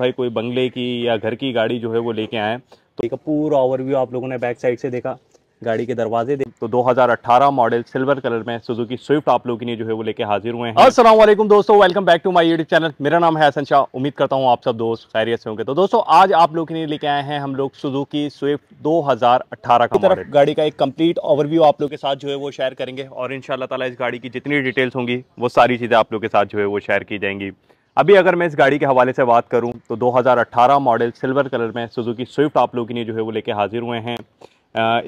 भाई कोई बंगले की या घर की गाड़ी जो है वो लेके आएँ। तो एक पूरा ओवरव्यू आप लोगों ने बैक साइड से देखा, गाड़ी के दरवाजे देख। तो 2018 मॉडल सिल्वर कलर में सुजुकी स्विफ्ट आप लोगों के लिए जो है वो लेके हाजिर हुए हैं। अस्सलाम वालेकुम दोस्तों, welcome back to my YouTube channel. मेरा नाम है हसन शाह, उम्मीद करता हूँ आप सब दोस्त खैरियत से होंगे। तो दोस्तों आज आप लोगों के लिए लेके आए हैं हम लोग सुजुकी स्विफ्ट 2018 का मॉडल। गाड़ी का एक कंप्लीट ओवरव्यू आप लोग के साथ जो है वो शेयर करेंगे और इंशाल्लाह ताला इस गाड़ी की जितनी डिटेल्स होंगी वो सारी चीज़ें आप लोग के साथ जो है वो शेयर की जाएंगी। अभी अगर मैं इस गाड़ी के हवाले से बात करूँ तो 2018 मॉडल सिल्वर कलर में सुजुकी स्विफ्ट आप लोगों के लिए जो है वो लेके हाजिर हुए हैं।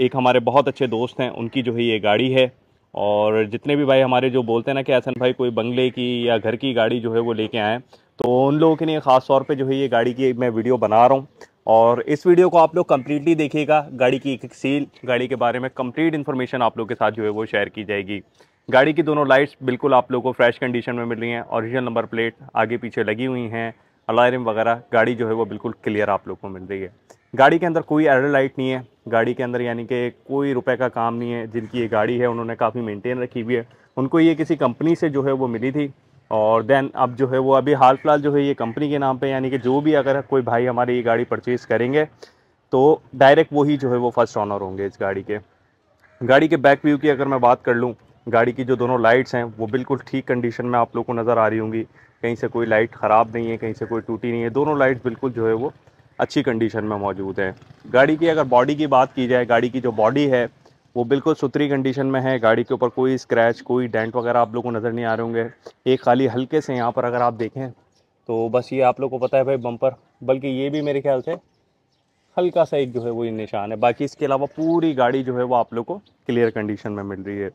एक हमारे बहुत अच्छे दोस्त हैं, उनकी जो है ये गाड़ी है। और जितने भी भाई हमारे जो बोलते हैं ना कि हसन भाई कोई बंगले की या घर की गाड़ी जो है वो लेके आएँ, तो उन लोगों के लिए ख़ास तौर पे जो है ये गाड़ी की मैं वीडियो बना रहा हूँ। और इस वीडियो को आप लोग कम्प्लीटली देखिएगा, गाड़ी की एक सील, गाड़ी के बारे में कम्प्लीट इन्फॉर्मेशन आप लोग के साथ जो है वो शेयर की जाएगी। गाड़ी की दोनों लाइट्स बिल्कुल आप लोगों को फ्रेश कंडीशन में मिल रही हैं, ओरिजिनल नंबर प्लेट आगे पीछे लगी हुई हैं, अलॉय रिम वगैरह, गाड़ी जो है वो बिल्कुल क्लियर आप लोग को मिल रही है। गाड़ी के अंदर कोई एरर लाइट नहीं है, गाड़ी के अंदर यानी कि कोई रुपए का काम नहीं है। जिनकी ये गाड़ी है उन्होंने काफ़ी मेंटेन रखी हुई है, उनको ये किसी कंपनी से जो है वो मिली थी। और देन अब जो है वो अभी हाल फिलहाल जो है ये कंपनी के नाम पे, यानी कि जो भी अगर कोई भाई हमारी ये गाड़ी परचेज़ करेंगे तो डायरेक्ट वही जो है वो फर्स्ट ऑनर होंगे इस गाड़ी के। गाड़ी के बैक व्यू की अगर मैं बात कर लूँ, गाड़ी की जो दोनों लाइट्स हैं वो बिल्कुल ठीक कंडीशन में आप लोग को नज़र आ रही होंगी, कहीं से कोई लाइट ख़राब नहीं है, कहीं से कोई टूटी नहीं है, दोनों लाइट्स बिल्कुल जो है वो अच्छी कंडीशन में मौजूद है। गाड़ी की अगर बॉडी की बात की जाए, गाड़ी की जो बॉडी है वो बिल्कुल सुथरी कंडीशन में है, गाड़ी के ऊपर कोई स्क्रैच कोई डेंट वगैरह आप लोगों को नज़र नहीं आ रहे होंगे। एक खाली हल्के से यहाँ पर अगर आप देखें तो बस ये आप लोग को पता है भाई बम्पर, बल्कि ये भी मेरे ख्याल से हल्का सा एक जो है वो निशान है, बाकी इसके अलावा पूरी गाड़ी जो है वो आप लोग को क्लियर कंडीशन में मिल रही है।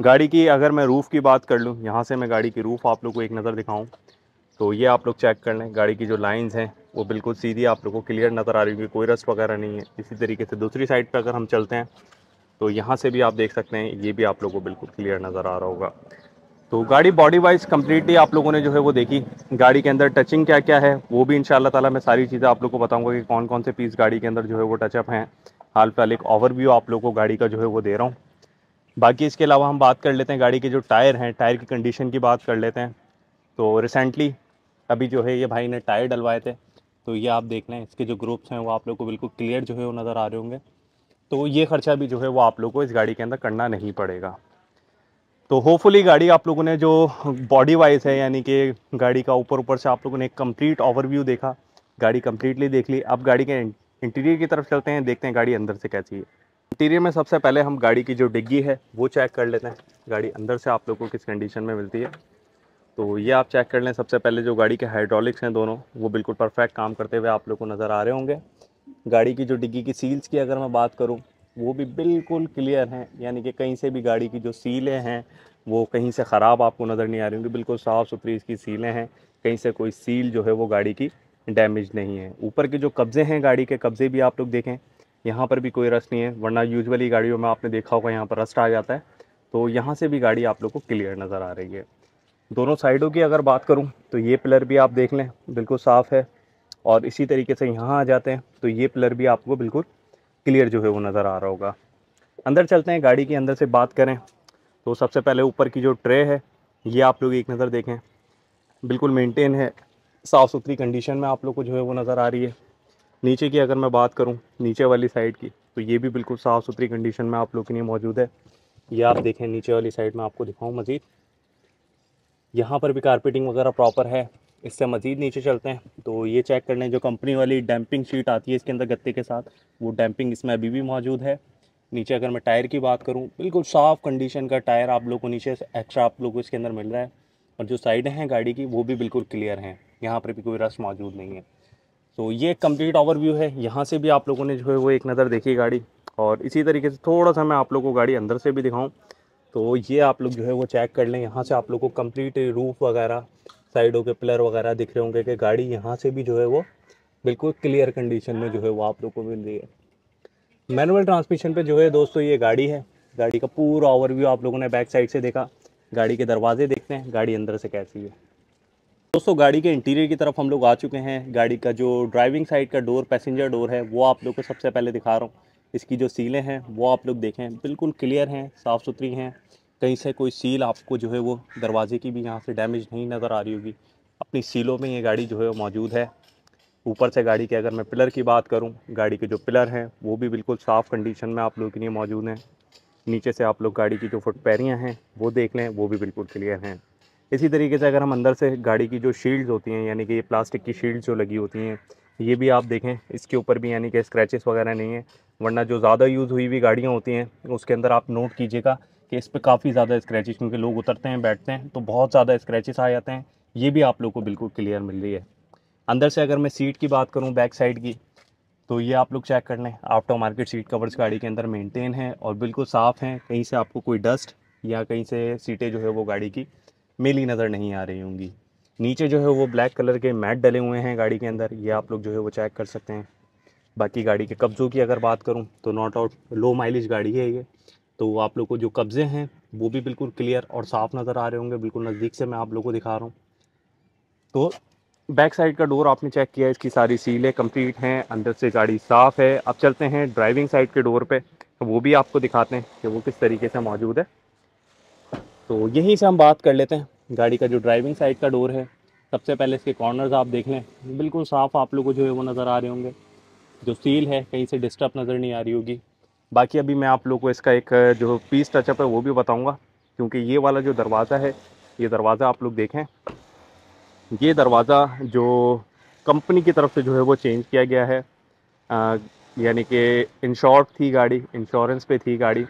गाड़ी की अगर मैं रूफ़ की बात कर लूँ, यहाँ से मैं गाड़ी की रूफ़ आप लोग को एक नज़र दिखाऊँ तो ये आप लोग चेक कर लें, गाड़ी की जो लाइंस हैं वो बिल्कुल सीधी आप लोगों को क्लियर नज़र आ रही होगी, कोई रस्ट वगैरह नहीं है। इसी तरीके से दूसरी साइड पर अगर हम चलते हैं तो यहाँ से भी आप देख सकते हैं, ये भी आप लोगों को बिल्कुल क्लियर नज़र आ रहा होगा। तो गाड़ी बॉडी वाइज कम्प्लीटली आप लोगों ने जो है वो देखी। गाड़ी के अंदर टचिंग क्या क्या है वो भी इंशाल्लाह ताला मैं सारी चीज़ें आप लोगों को बताऊँगा कि कौन कौन से पीस गाड़ी के अंदर जो है वो टचअप हैं। हाल फिलहाल एक ओवरव्यू आप लोगों को गाड़ी का जो है वो दे रहा हूँ। बाकी इसके अलावा हम बात कर लेते हैं गाड़ी के जो टायर हैं, टायर की कंडीशन की बात कर लेते हैं। तो रिसेंटली अभी जो है ये भाई ने टायर डलवाए थे, तो ये आप देख लें, इसके जो ग्रुप्स हैं वो आप लोग को बिल्कुल क्लियर जो है वो नज़र आ रहे होंगे। तो ये ख़र्चा भी जो है वो आप लोग को इस गाड़ी के अंदर करना नहीं पड़ेगा। तो होपफुली गाड़ी आप लोगों ने जो बॉडी वाइज है, यानी कि गाड़ी का ऊपर से आप लोगों ने एक कम्प्लीट ओवरव्यू देखा, गाड़ी कम्प्लीटली देख ली। अब गाड़ी के इंटीरियर की तरफ चलते हैं, देखते हैं गाड़ी अंदर से कैसी है। इंटीरियर में सबसे पहले हम गाड़ी की जो डिग्गी है वो चेक कर लेते हैं, गाड़ी अंदर से आप लोग को किस कंडीशन में मिलती है। तो ये आप चेक कर लें, सबसे पहले जो गाड़ी के हाइड्रोलिक्स हैं दोनों वो बिल्कुल परफेक्ट काम करते हुए आप लोग को नज़र आ रहे होंगे। गाड़ी की जो डिग्गी की सील्स की अगर मैं बात करूं वो भी बिल्कुल क्लियर हैं, यानी कि कहीं से भी गाड़ी की जो सीलें हैं वो कहीं से ख़राब आपको नज़र नहीं आ रही होंगी, बिल्कुल साफ़ सुथरी इसकी सीलें हैं, कहीं से कोई सील जो है वो गाड़ी की डैमेज नहीं है। ऊपर के जो कब्ज़े हैं, गाड़ी के कब्ज़े भी आप लोग देखें, यहाँ पर भी कोई रस्ट नहीं है, वरना यूजुअली गाड़ियों में आपने देखा होगा यहाँ पर रस्ट आ जाता है, तो यहाँ से भी गाड़ी आप लोग को क्लियर नज़र आ रही है। दोनों साइडों की अगर बात करूं तो ये पिलर भी आप देख लें बिल्कुल साफ़ है, और इसी तरीके से यहाँ आ जाते हैं तो ये पिलर भी आपको बिल्कुल क्लियर जो है वो नज़र आ रहा होगा। अंदर चलते हैं, गाड़ी के अंदर से बात करें तो सबसे पहले ऊपर की जो ट्रे है ये आप लोग एक नज़र देखें, बिल्कुल मेंटेन है, साफ़ सुथरी कंडीशन में आप लोग को जो है वो नज़र आ रही है। नीचे की अगर मैं बात करूँ, नीचे वाली साइड की, तो ये भी बिल्कुल साफ़ सुथरी कंडीशन में आप लोग के लिए मौजूद है। ये आप देखें, नीचे वाली साइड में आपको दिखाऊँ मज़ीद, यहाँ पर भी कारपेटिंग वगैरह प्रॉपर है। इससे मज़ीद नीचे चलते हैं तो ये चेक कर लें, जो कंपनी वाली डैम्पिंग शीट आती है इसके अंदर गत्ते के साथ, वो डैम्पिंग इसमें अभी भी मौजूद है। नीचे अगर मैं टायर की बात करूँ, बिल्कुल साफ़ कंडीशन का टायर आप लोगों को नीचे एक्स्ट्रा आप लोगों को इसके अंदर मिल रहा है, और जो साइडें हैं गाड़ी की वो भी बिल्कुल क्लियर हैं, यहाँ पर भी कोई रस्ट मौजूद नहीं है। तो ये कम्प्लीट ओवरव्यू है, यहाँ से भी आप लोगों ने जो है वो एक नज़र देखी गाड़ी। और इसी तरीके से थोड़ा सा मैं आप लोगों को गाड़ी अंदर से भी दिखाऊँ तो ये आप लोग जो है वो चेक कर लें, यहाँ से आप लोगों को कंप्लीट रूफ़ वगैरह, साइडों के पिलर वगैरह दिख रहे होंगे कि गाड़ी यहाँ से भी जो है वो बिल्कुल क्लियर कंडीशन में जो है वो आप लोग को मिल रही है। मैनुअल ट्रांसमिशन पे जो है दोस्तों ये गाड़ी है, गाड़ी का पूरा ओवरव्यू आप लोगों ने बैक साइड से देखा। गाड़ी के दरवाजे देखते हैं, गाड़ी अंदर से कैसी है। दोस्तों गाड़ी के इंटीरियर की तरफ हम लोग आ चुके हैं। गाड़ी का जो ड्राइविंग साइड का डोर, पैसेंजर डोर है, वो आप लोग को सबसे पहले दिखा रहा हूँ। इसकी जो सीलें हैं वो आप लोग देखें, बिल्कुल क्लियर हैं, साफ़ सुथरी हैं, कहीं से कोई सील आपको जो है वो दरवाजे की भी यहाँ से डैमेज नहीं नज़र आ रही होगी, अपनी सीलों में ये गाड़ी जो है वो मौजूद है। ऊपर से गाड़ी के अगर मैं पिलर की बात करूं, गाड़ी के जो पिलर हैं वो भी बिल्कुल साफ़ कंडीशन में आप लोगों के लिए मौजूद हैं। नीचे से आप लोग गाड़ी की जो फुटपैरियाँ हैं वो देख लें, वो भी बिल्कुल क्लियर हैं। इसी तरीके से अगर हम अंदर से गाड़ी की जो शील्ड्स होती हैं, यानी कि ये प्लास्टिक की शील्ड्स जो लगी होती हैं, ये भी आप देखें, इसके ऊपर भी यानी कि स्क्रैचेस वगैरह नहीं है। वरना जो ज़्यादा यूज़ हुई हुई गाड़ियाँ होती हैं उसके अंदर आप नोट कीजिएगा कि इस पर काफ़ी ज़्यादा स्क्रैचेस, क्योंकि लोग उतरते हैं बैठते हैं तो बहुत ज़्यादा स्क्रैचेस आ जाते हैं। ये भी आप लोग को बिल्कुल क्लियर मिल रही है। अंदर से अगर मैं सीट की बात करूँ बैक साइड की, तो ये आप लोग चेक कर लें, आफ्टर मार्केट सीट कवर्स गाड़ी के अंदर मेंटेन है और बिल्कुल साफ़ हैं। कहीं से आपको कोई डस्ट या कहीं से सीटें जो है वो गाड़ी की मेली नज़र नहीं आ रही होंगी। नीचे जो है वो ब्लैक कलर के मैट डले हुए हैं गाड़ी के अंदर, ये आप लोग जो है वो चेक कर सकते हैं। बाकी गाड़ी के कब्ज़ों की अगर बात करूं तो नॉट आउट लो माइलेज गाड़ी है ये, तो आप लोग को जो कब्ज़े हैं वो भी बिल्कुल क्लियर और साफ़ नज़र आ रहे होंगे। बिल्कुल नज़दीक से मैं आप लोग को दिखा रहा हूँ। तो बैक साइड का डोर आपने चेक किया, इसकी सारी सीलें कम्प्लीट हैं, अंदर से गाड़ी साफ़ है। अब चलते हैं ड्राइविंग साइड के डोर पर, वो भी आपको दिखाते हैं कि वो किस तरीके से मौजूद है। तो यहीं से हम बात कर लेते हैं गाड़ी का जो ड्राइविंग साइड का डोर है। सबसे पहले इसके कॉर्नर्स आप देख लें, बिल्कुल साफ़ आप लोगों को जो है वो नज़र आ रहे होंगे। जो सील है कहीं से डिस्टर्ब नज़र नहीं आ रही होगी। बाकी अभी मैं आप लोगों को इसका एक जो पीस टचअप है वो भी बताऊंगा, क्योंकि ये वाला जो दरवाज़ा है, ये दरवाज़ा आप लोग देखें, ये दरवाज़ा जो कंपनी की तरफ से जो है वो चेंज किया गया है। यानी कि इंश्योर्ड थी गाड़ी, इंश्योरेंस पर थी गाड़ी,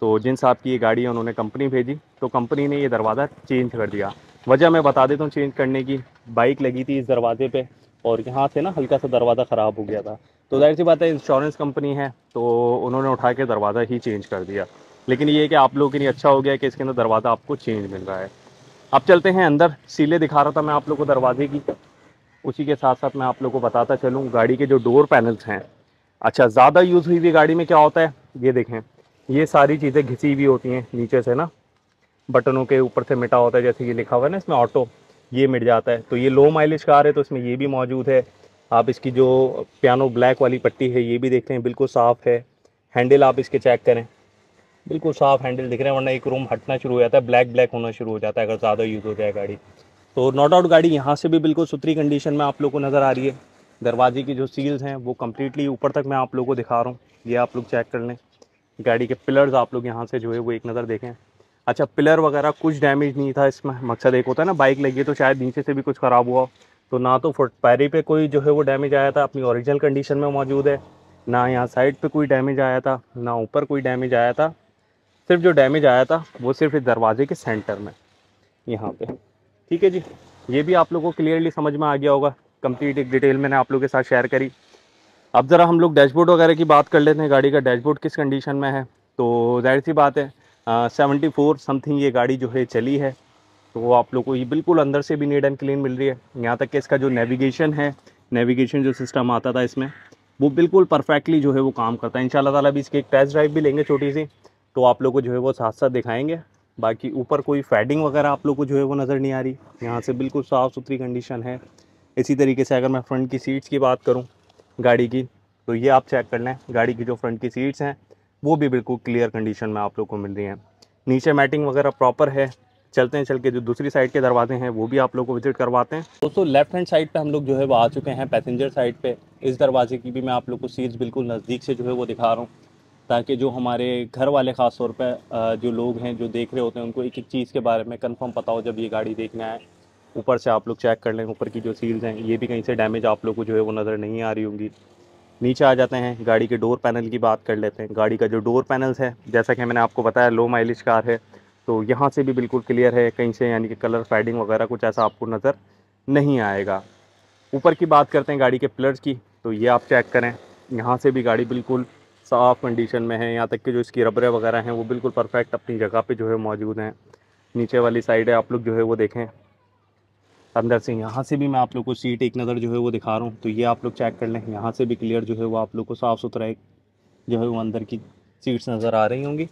तो जिन साहब की ये गाड़ी है उन्होंने कंपनी भेजी, तो कंपनी ने ये दरवाज़ा चेंज कर दिया। वजह मैं बता देता हूँ चेंज करने की। बाइक लगी थी इस दरवाजे पे और यहाँ से ना हल्का सा दरवाज़ा ख़राब हो गया था, तो जाहिर सी बात है इंश्योरेंस कंपनी है तो उन्होंने उठा के दरवाज़ा ही चेंज कर दिया। लेकिन ये कि आप लोगों के लिए अच्छा हो गया कि इसके अंदर दरवाज़ा आपको चेंज मिल रहा है। अब चलते हैं अंदर, सीले दिखा रहा था मैं आप लोग को दरवाजे की, उसी के साथ साथ मैं आप लोग को बताता चलूँ गाड़ी के जो डोर पैनल्स हैं। अच्छा, ज़्यादा यूज़ हुई हुई गाड़ी में क्या होता है, ये देखें, ये सारी चीज़ें घिसी हुई होती हैं नीचे से ना, बटनों के ऊपर से मिटा होता है, जैसे ये लिखा हुआ है ना इसमें ऑटो, ये मिट जाता है। तो ये लो माइलेज कार है तो इसमें ये भी मौजूद है। आप इसकी जो पियानो ब्लैक वाली पट्टी है ये भी देख लें, बिल्कुल साफ़ है। हैंडल आप इसके चेक करें, बिल्कुल साफ़ हैंडल दिख रहे हैं, वरना एक रूम हटना शुरू हो जाता है, ब्लैक ब्लैक होना शुरू हो जाता है अगर ज़्यादा यूज़ हो जाए गाड़ी। तो नॉट आउट गाड़ी यहाँ से भी बिल्कुल सुथरी कंडीशन में आप लोग को नज़र आ रही है। दरवाजे की जो सील्स हैं वो कम्प्लीटली ऊपर तक मैं आप लोग को दिखा रहा हूँ, ये आप लोग चेक कर लें। गाड़ी के पिलर्स आप लोग यहाँ से जो है वो एक नज़र देखें। अच्छा, पिलर वगैरह कुछ डैमेज नहीं था इसमें, मकसद एक होता है ना, बाइक लगी है तो शायद नीचे से भी कुछ ख़राब हुआ, तो ना तो फुटपैरी पे कोई जो है वो डैमेज आया था, अपनी ओरिजिनल कंडीशन में मौजूद है, ना यहाँ साइड पे कोई डैमेज आया था, ना ऊपर कोई डैमेज आया था। सिर्फ जो डैमेज आया था वो सिर्फ इस दरवाजे के सेंटर में यहाँ पर। ठीक है जी, ये भी आप लोग को क्लियरली समझ में आ गया होगा, कम्प्लीट एक डिटेल मैंने आप लोग के साथ शेयर करी। अब ज़रा हम लोग डैशबोर्ड वगैरह की बात कर लेते हैं, गाड़ी का डैशबोर्ड किस कंडीशन में है। तो जाहिर सी बात है 74 समथिंग ये गाड़ी जो है चली है, तो आप लोग को ये बिल्कुल अंदर से भी नीट एंड क्लीन मिल रही है। यहाँ तक कि इसका जो नेविगेशन है, नेविगेशन जो सिस्टम आता था इसमें, वो बिल्कुल परफेक्टली जो है वो काम करता है। इंशाल्लाह ताला भी इसकी एक टेस्ट ड्राइव भी लेंगे छोटी सी, तो आप लोग को जो है वो साथ साथ दिखाएँगे। बाकी ऊपर कोई फैडिंग वगैरह आप लोग को जो है वो नज़र नहीं आ रही, यहाँ से बिल्कुल साफ़ सुथरी कंडीशन है। इसी तरीके से अगर मैं फ्रंट की सीट्स की बात करूँ गाड़ी की, तो ये आप चेक कर लें, गाड़ी की जो फ्रंट की सीट्स हैं वो भी बिल्कुल क्लियर कंडीशन में आप लोग को मिल रही हैं। नीचे मैटिंग वगैरह प्रॉपर है। चलते हैं, चल के जो दूसरी साइड के दरवाजे हैं वो भी आप लोग को विजिट करवाते हैं। दोस्तों, लेफ्ट हैंड साइड पे हम लोग जो है वो आ चुके हैं पैसेंजर साइड पे। इस दरवाजे की भी मैं आप लोग को सीट्स बिल्कुल नज़दीक से जो है वो दिखा रहा हूँ, ताकि जो हमारे घर वाले ख़ास तौर पर जो लोग हैं जो देख रहे होते हैं उनको एक एक चीज़ के बारे में कन्फर्म पता हो जब ये गाड़ी देखने आए। ऊपर से आप लोग चेक कर लें, ऊपर की जो सील्स हैं ये भी कहीं से डैमेज आप लोग को जो है वो नज़र नहीं आ रही होंगी। नीचे आ जाते हैं, गाड़ी के डोर पैनल की बात कर लेते हैं। गाड़ी का जो डोर पैनल्स है, जैसा कि मैंने आपको बताया लो माइलेज कार है, तो यहाँ से भी बिल्कुल क्लियर है, कहीं से यानी कि कलर फेडिंग वगैरह कुछ ऐसा आपको नज़र नहीं आएगा। ऊपर की बात करते हैं गाड़ी के पिलर्स की, तो ये आप चेक करें, यहाँ से भी गाड़ी बिल्कुल साफ़ कंडीशन में है। यहाँ तक कि जो इसकी रबरें वगैरह हैं वो बिल्कुल परफेक्ट अपनी जगह पर जो है मौजूद हैं। नीचे वाली साइड है, आप लोग जो है वो देखें अंदर से, यहाँ से भी मैं आप लोग को सीट एक नज़र जो है वो दिखा रहा हूँ, तो ये आप लोग चेक कर लें, यहाँ से भी क्लियर जो है वो आप लोग को साफ़ सुथरा एक जो है वो अंदर की सीट्स नज़र आ रही होंगी।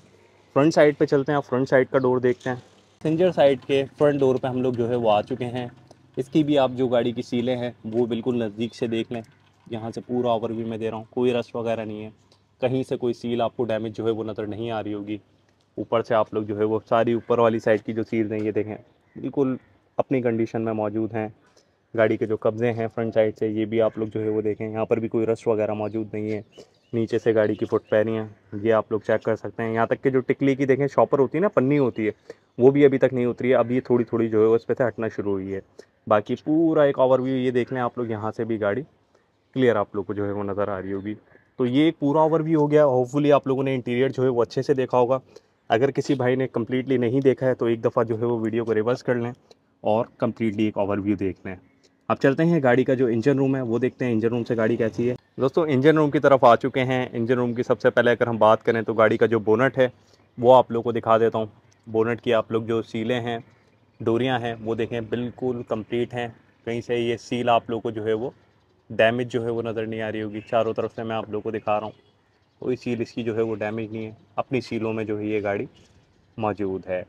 फ्रंट साइड पे चलते हैं, फ्रंट साइड का डोर देखते हैं। पैसेंजर साइड के फ्रंट डोर पे हम लोग जो है वो आ चुके हैं। इसकी भी आप जो गाड़ी की सीलें हैं वो बिल्कुल नज़दीक से देख लें, यहाँ से पूरा ओवरव्यू में दे रहा हूँ, कोई रस्ट वगैरह नहीं है, कहीं से कोई सील आपको डैमेज जो है वो नज़र नहीं आ रही होगी। ऊपर से आप लोग जो है वो सारी ऊपर वाली साइड की जो सील हैं ये देखें, बिल्कुल अपनी कंडीशन में मौजूद हैं। गाड़ी के जो कब्जे हैं फ्रंट साइड से, ये भी आप लोग जो है वो देखें, यहाँ पर भी कोई रस्ट वगैरह मौजूद नहीं है। नीचे से गाड़ी की फुटपैरियाँ ये आप लोग चेक कर सकते हैं। यहाँ तक कि जो टिकली की देखें शॉपर होती है ना, पन्नी होती है, वो भी अभी तक नहीं उतरी है। अब ये थोड़ी थोड़ी जो है उस पर से हटना शुरू हुई है। बाकी पूरा एक ओवरव्यू ये देख लें आप लोग, यहाँ से भी गाड़ी क्लियर आप लोग को जो है वो नज़र आ रही होगी। तो ये एक पूरा ओवरव्यू हो गया। होपफुली आप लोगों ने इंटीरियर जो है वो अच्छे से देखा होगा। अगर किसी भाई ने कम्प्लीटली नहीं देखा है तो एक दफ़ा जो है वो वीडियो को रिवर्स कर लें और कम्प्लीटली एक ओवरव्यू देख लें। अब चलते हैं गाड़ी का जो इंजन रूम है वो देखते हैं, इंजन रूम से गाड़ी कैसी है। दोस्तों इंजन रूम की तरफ आ चुके हैं। इंजन रूम की सबसे पहले अगर हम बात करें तो गाड़ी का जो बोनट है वो आप लोग को दिखा देता हूँ। बोनट की आप लोग जो सीलें हैं, डोरियाँ हैं, वो देखें बिल्कुल कंप्लीट हैं। कहीं से ये सील आप लोग को जो है वो डैमेज जो है वो नज़र नहीं आ रही होगी। चारों तरफ से मैं आप लोग को दिखा रहा हूँ, कोई सील इसकी जो है वो डैमेज नहीं है, अपनी सीलों में जो है ये गाड़ी मौजूद है।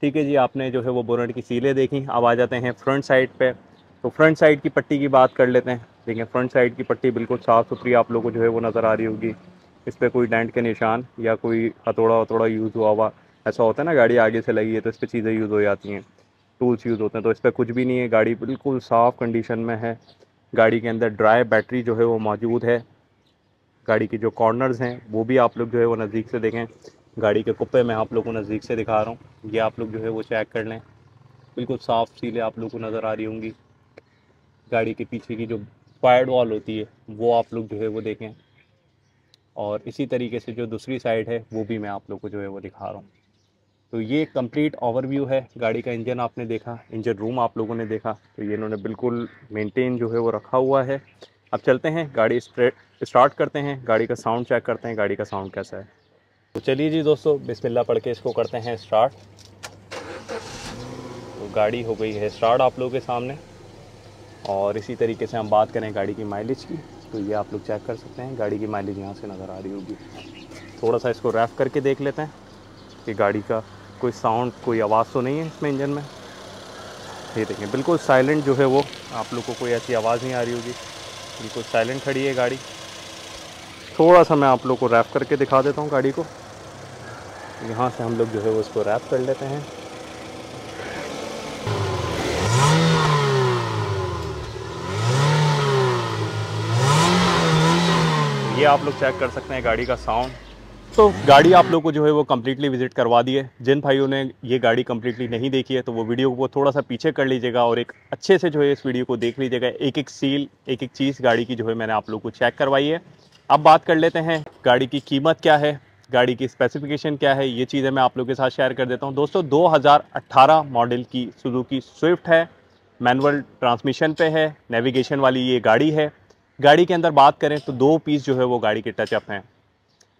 ठीक है जी, आपने जो है वो बोनट की सीलें देखी। अब आ जाते हैं फ्रंट साइड पर। तो फ्रंट साइड की पट्टी की बात कर लेते हैं। देखिए फ्रंट साइड की पट्टी बिल्कुल साफ़ सुथरी आप लोगों को जो है वो नज़र आ रही होगी। इस पर कोई डेंट के निशान या कोई हथौड़ा हथौड़ा यूज़ हुआ हुआ, ऐसा होता है ना गाड़ी आगे से लगी है तो इस पर चीज़ें यूज़ हो जाती हैं, टूल्स यूज़ होते हैं, तो इस पर कुछ भी नहीं है। गाड़ी बिल्कुल साफ़ कंडीशन में है। गाड़ी के अंदर ड्राई बैटरी जो है वो मौजूद है। गाड़ी के जो कॉर्नर्स हैं वो भी आप लोग जो है वो नज़दीक से देखें। गाड़ी के कुप्पे में आप लोग को नज़दीक से दिखा रहा हूँ, ये आप लोग जो है वो चेक कर लें। बिल्कुल साफ़ सीलें आप लोग को नज़र आ रही होंगी। गाड़ी के पीछे की जो फायर वॉल होती है वो आप लोग जो है वो देखें। और इसी तरीके से जो दूसरी साइड है वो भी मैं आप लोग को जो है वो दिखा रहा हूँ। तो ये कंप्लीट ओवरव्यू है। गाड़ी का इंजन आपने देखा, इंजन रूम आप लोगों ने देखा, तो ये इन्होंने बिल्कुल मेंटेन जो है वो रखा हुआ है। अब चलते हैं गाड़ी स्टार्ट करते हैं, गाड़ी का साउंड चेक करते हैं, गाड़ी का साउंड कैसा है। तो चलिए जी दोस्तों, बिस्मिल्लाह पढ़ के इसको करते हैं स्टार्ट। तो गाड़ी हो गई है स्टार्ट आप लोगों के सामने। और इसी तरीके से हम बात करें गाड़ी की माइलेज की, तो ये आप लोग चेक कर सकते हैं। गाड़ी की माइलेज यहाँ से नज़र आ रही होगी। थोड़ा सा इसको रैफ करके देख लेते हैं कि गाड़ी का कोई साउंड, कोई आवाज़ तो नहीं है इसमें इंजन में। ये देखें बिल्कुल साइलेंट जो है वो आप लोग को कोई ऐसी आवाज़ नहीं आ रही होगी, बिल्कुल साइलेंट खड़ी है गाड़ी। थोड़ा सा मैं आप लोग को रैप करके दिखा देता हूँ गाड़ी को। यहाँ से हम लोग जो है वो इसको रैप कर लेते हैं। ये आप लोग चेक कर सकते हैं गाड़ी का साउंड। तो गाड़ी आप लोग को जो है वो कम्प्लीटली विजिट करवा दी है। जिन भाइयों ने ये गाड़ी कम्प्लीटली नहीं देखी है तो वो वीडियो को थोड़ा सा पीछे कर लीजिएगा और एक अच्छे से जो है इस वीडियो को देख लीजिएगा। एक एक सील, एक एक चीज़ गाड़ी की जो है मैंने आप लोग को चेक करवाई है। अब बात कर लेते हैं गाड़ी की कीमत क्या है, गाड़ी की स्पेसिफिकेशन क्या है, ये चीज़ें मैं आप लोग के साथ शेयर कर देता हूँ। दोस्तों 2018 मॉडल की सुजुकी स्विफ्ट है, मैनुअल ट्रांसमिशन पे है, नेविगेशन वाली ये गाड़ी है। गाड़ी के अंदर बात करें तो 2 पीस जो है वो गाड़ी के टचअप हैं।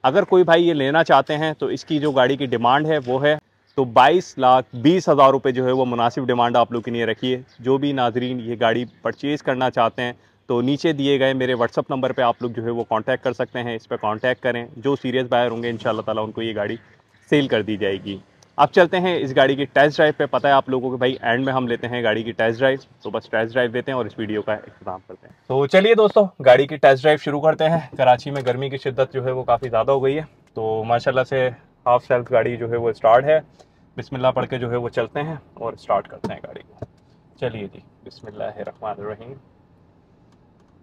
अगर कोई भाई ये लेना चाहते हैं तो इसकी जो गाड़ी की डिमांड है वो है तो 22,20,000 रुपये जो है वो मुनासिब डिमांड आप लोग के लिए रखिए। जो भी नाजरीन ये गाड़ी परचेज़ करना चाहते हैं तो नीचे दिए गए मेरे व्हाट्सअप नंबर पे आप लोग जो है वो कांटेक्ट कर सकते हैं, इस पर कांटेक्ट करें। जो सीरियस बायर होंगे इंशाल्लाह ताला उनको ये गाड़ी सेल कर दी जाएगी। अब चलते हैं इस गाड़ी की टेस्ट ड्राइव पे। पता है आप लोगों को भाई एंड में हम लेते हैं गाड़ी की टेस्ट ड्राइव, तो बस टेस्ट ड्राइव देते हैं और इस वीडियो का इंतजाम करते हैं। तो चलिए दोस्तों गाड़ी की टेस्ट ड्राइव शुरू करते हैं। कराची में गर्मी की शिद्दत जो है वो काफ़ी ज़्यादा हो गई है, तो माशाल्लाह से हाफ सेल्फ गाड़ी जो है वो स्टार्ट है। बिस्मिल्लाह पढ़ के जो है वो चलते हैं और स्टार्ट करते हैं गाड़ी को। चलिए जी, बिस्मिल्लाहिर्रहमानिर्रहीम।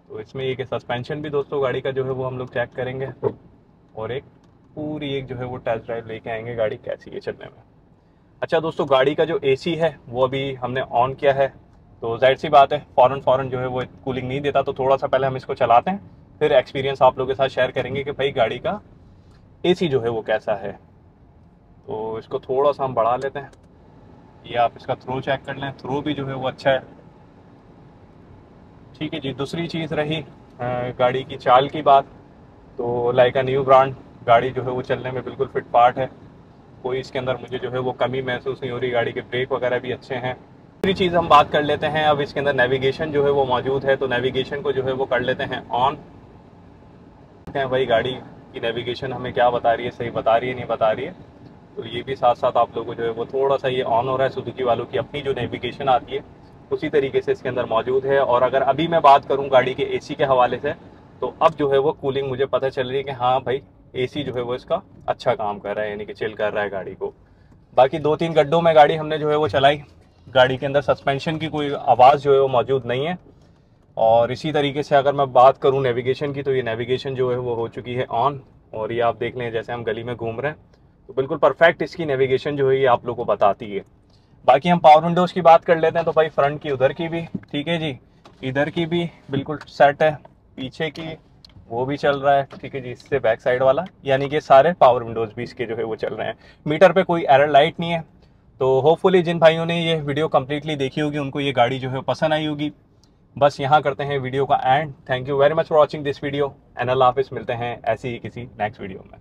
तो इसमें एक सस्पेंशन भी दोस्तों गाड़ी का जो है वो हम लोग चेक करेंगे और एक पूरी एक जो है वो टेस्ट ड्राइव लेके आएंगे गाड़ी कैसी है चलने में। अच्छा दोस्तों, गाड़ी का जो एसी है वो अभी हमने ऑन किया है, तो जाहिर सी बात है फ़ौरन जो है वो कूलिंग नहीं देता। तो थोड़ा सा पहले हम इसको चलाते हैं, फिर एक्सपीरियंस आप लोगों के साथ शेयर करेंगे कि भाई गाड़ी का एसी जो है वो कैसा है। तो इसको थोड़ा सा हम बढ़ा लेते हैं। ये आप इसका थ्रो चेक कर लें, थ्रो भी जो है वो अच्छा है। ठीक है जी, दूसरी चीज़ रही गाड़ी की चाल की बात, तो लाइक अ न्यू ब्रांड गाड़ी जो है वो चलने में बिल्कुल फिट पार्ट है। कोई इसके अंदर मुझे जो है वो कमी महसूस नहीं हो रही। गाड़ी के ब्रेक वगैरह भी अच्छे हैं। दूसरी चीज़ हम बात कर लेते हैं, अब इसके अंदर नेविगेशन जो है वो मौजूद है, तो नेविगेशन को जो है वो कर लेते हैं ऑन। भाई गाड़ी की नेविगेशन हमें क्या बता रही है, सही बता रही है नहीं बता रही है, तो ये भी साथ साथ आप लोगों को जो है वो थोड़ा सा ये ऑन हो रहा है। सुजुकी वालों की अपनी जो नेविगेशन आती है उसी तरीके से इसके अंदर मौजूद है। और अगर अभी मैं बात करूँ गाड़ी के ए सी के हवाले से, तो अब जो है वो कूलिंग मुझे पता चल रही है कि हाँ भाई एसी जो है वो इसका अच्छा काम कर रहा है, यानी कि चिल कर रहा है गाड़ी को। बाकी 2-3 गड्ढों में गाड़ी हमने जो है वो चलाई, गाड़ी के अंदर सस्पेंशन की कोई आवाज़ जो है वो मौजूद नहीं है। और इसी तरीके से अगर मैं बात करूं नेविगेशन की, तो ये नेविगेशन जो है वो हो चुकी है ऑन। और ये आप देख लें जैसे हम गली में घूम रहे हैं तो बिल्कुल परफेक्ट इसकी नेविगेशन जो है ये आप लोगों को बताती है। बाकी हम पावर विंडोज़ की बात कर लेते हैं तो भाई फ्रंट की उधर की भी ठीक है जी, इधर की भी बिल्कुल सेट है, पीछे की वो भी चल रहा है ठीक है जी, इससे बैक साइड वाला, यानी कि सारे पावर विंडोज़ भी इसके जो है वो चल रहे हैं। मीटर पे कोई एरर लाइट नहीं है। तो होपफुली जिन भाइयों ने ये वीडियो कम्प्लीटली देखी होगी उनको ये गाड़ी जो है पसंद आई होगी। बस यहाँ करते हैं वीडियो का end. Thank you very much for watching this video and अल्लाह हाफिज़। मिलते हैं ऐसी ही किसी नेक्स्ट वीडियो में।